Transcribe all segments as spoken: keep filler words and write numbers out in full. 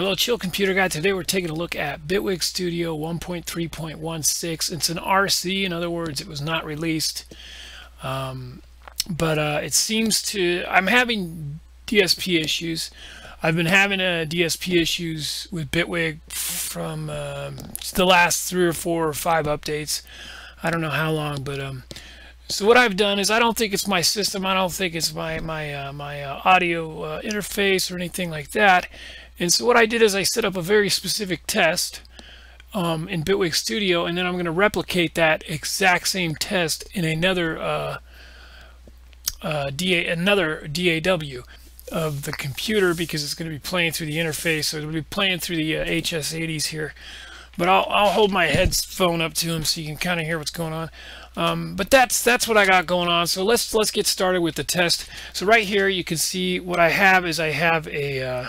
Hello Chill Computer Guy. Today we're taking a look at Bitwig Studio one point three point one six. It's an R C, in other words it was not released. Um, but uh, it seems to... I'm having D S P issues. I've been having uh, D S P issues with Bitwig from uh, the last three or four or five updates. I don't know how long, but... Um, so what I've done is I don't think it's my system. I don't think it's my, my, uh, my uh, audio uh, interface or anything like that. And so what I did is I set up a very specific test um, in Bitwig Studio, and then I'm going to replicate that exact same test in another uh, uh, D A, another D A W of the computer, because it's going to be playing through the interface. So it'll be playing through the uh, H S eighties here. But I'll, I'll hold my headphone up to him so you can kind of hear what's going on. Um, but that's that's what I got going on. So let's let's get started with the test. So right here you can see what I have is I have a uh,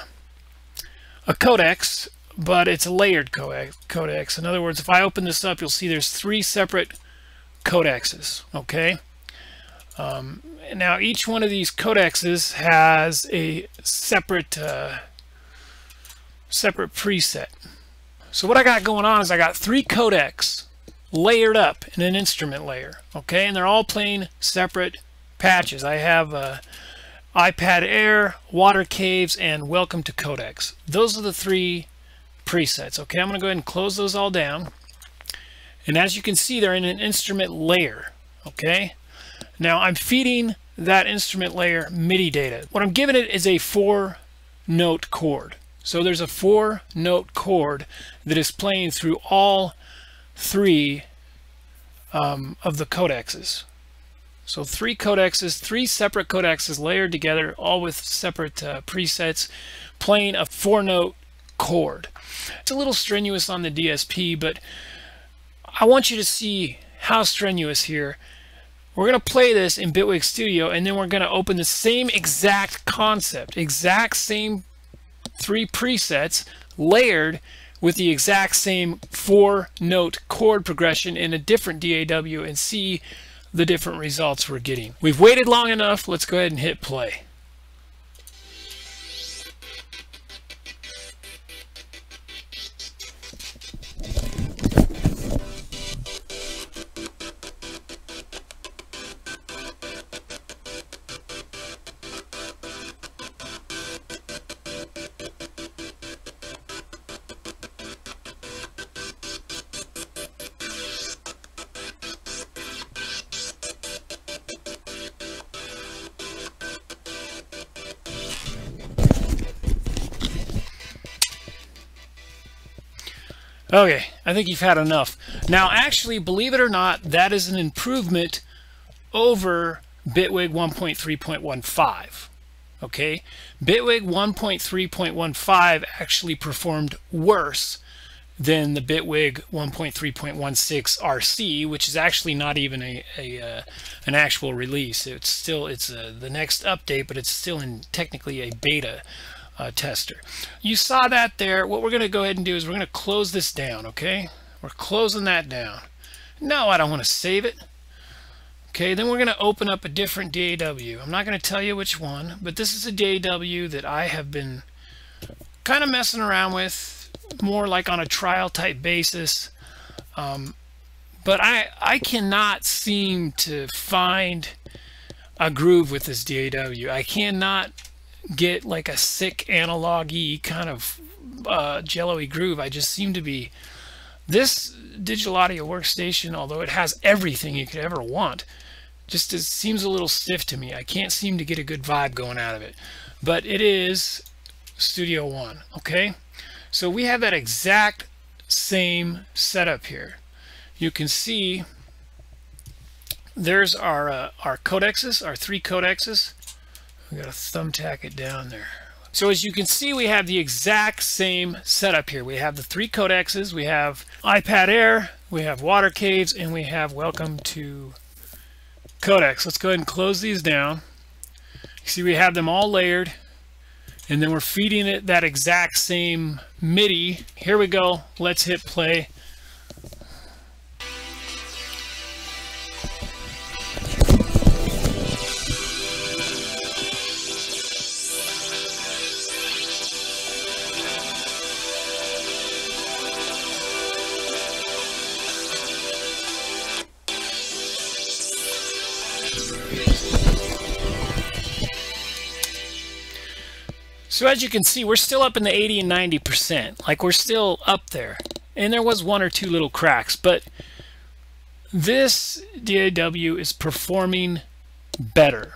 a codex, but it's a layered codex. In other words, if I open this up, you'll see there's three separate codexes, okay? Um, and now each one of these codexes has a separate, uh, separate preset. So what I got going on is I got three codecs layered up in an instrument layer, okay? And they're all playing separate patches. I have... Uh, iPad Air, Water Caves, and Welcome to Codex. Those are the three presets. Okay, I'm going to go ahead and close those all down. And as you can see, they're in an instrument layer. Okay, now I'm feeding that instrument layer MIDI data. What I'm giving it is a four-note chord. So there's a four-note chord that is playing through all three um, of the codexes. So three codexes, three separate codexes layered together, all with separate uh, presets, playing a four-note chord. It's a little strenuous on the D S P, but I want you to see how strenuous here. We're going to play this in Bitwig Studio, and then we're going to open the same exact concept, exact same three presets layered with the exact same four-note chord progression in a different D A W and see the different results we're getting. We've waited long enough. Let's go ahead and hit play. Okay, I think you've had enough. Now, actually, believe it or not, that is an improvement over Bitwig one point three point one five. Okay, Bitwig one point three point one five actually performed worse than the Bitwig one point three point one six R C, which is actually not even a, a uh, an actual release. It's still it's a, the next update, but it's still in technically a beta. Uh, tester. You saw that there. What we're going to go ahead and do is we're going to close this down, okay? We're closing that down. No, I don't want to save it. Okay, then we're going to open up a different D A W. I'm not going to tell you which one, but this is a D A W that I have been kind of messing around with, more like on a trial type basis. Um, but I, I cannot seem to find a groove with this D A W. I cannot get like a sick analog-y kind of uh, jello-y groove. I just seem to be... This digital audio workstation, although it has everything you could ever want, just it seems a little stiff to me. I can't seem to get a good vibe going out of it. But it is Studio One, okay? So we have that exact same setup here. You can see there's our, uh, our codexes, our three codexes. We got to thumbtack it down there. So as you can see, we have the exact same setup here. We have the three codexes. We have iPad Air, we have Water Caves, and we have Welcome to Codex. Let's go ahead and close these down. You see we have them all layered, and then we're feeding it that exact same MIDI. Here we go. Let's hit play. So as you can see, we're still up in the eighty and ninety percent. Like, we're still up there. And there was one or two little cracks, but this D A W is performing better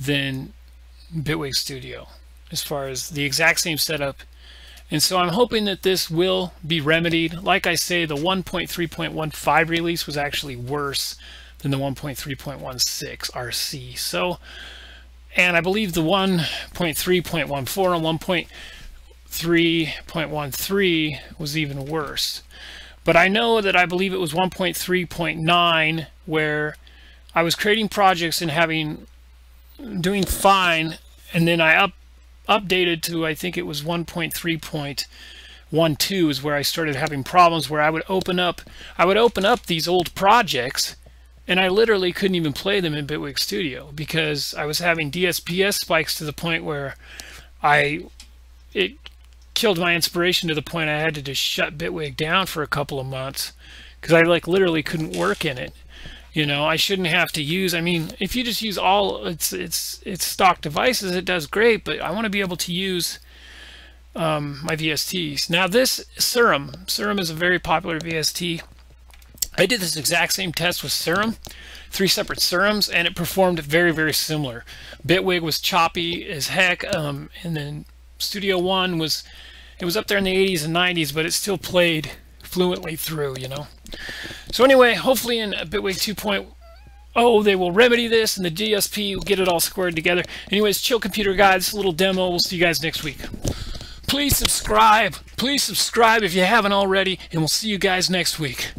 than Bitwig Studio as far as the exact same setup. And so I'm hoping that this will be remedied. Like I say, the one point three point one five release was actually worse than the one point three point one six R C. So, and I believe the one point three point one four and one point three point one three was even worse. But I know that I believe it was one point three point nine where I was creating projects and having doing fine, and then I up updated to, I think it was one point three point one two is where I started having problems, where I would open up I would open up these old projects and I literally couldn't even play them in Bitwig Studio because I was having D S P S spikes to the point where I it killed my inspiration to the point I had to just shut Bitwig down for a couple of months because I like literally couldn't work in it. You know, I shouldn't have to use, I mean, if you just use all its its its stock devices, it does great, but I want to be able to use um, my V S Ts. Now this Serum, Serum is a very popular V S T. I did this exact same test with Serum, three separate Serums, and it performed very, very similar. Bitwig was choppy as heck, um, and then Studio One was, it was up there in the eighties and nineties, but it still played fluently through, you know. So anyway, hopefully in Bitwig two point oh they will remedy this and the D S P will get it all squared together. Anyways, chill computer guys, little demo. We'll see you guys next week. Please subscribe. Please subscribe if you haven't already, and we'll see you guys next week.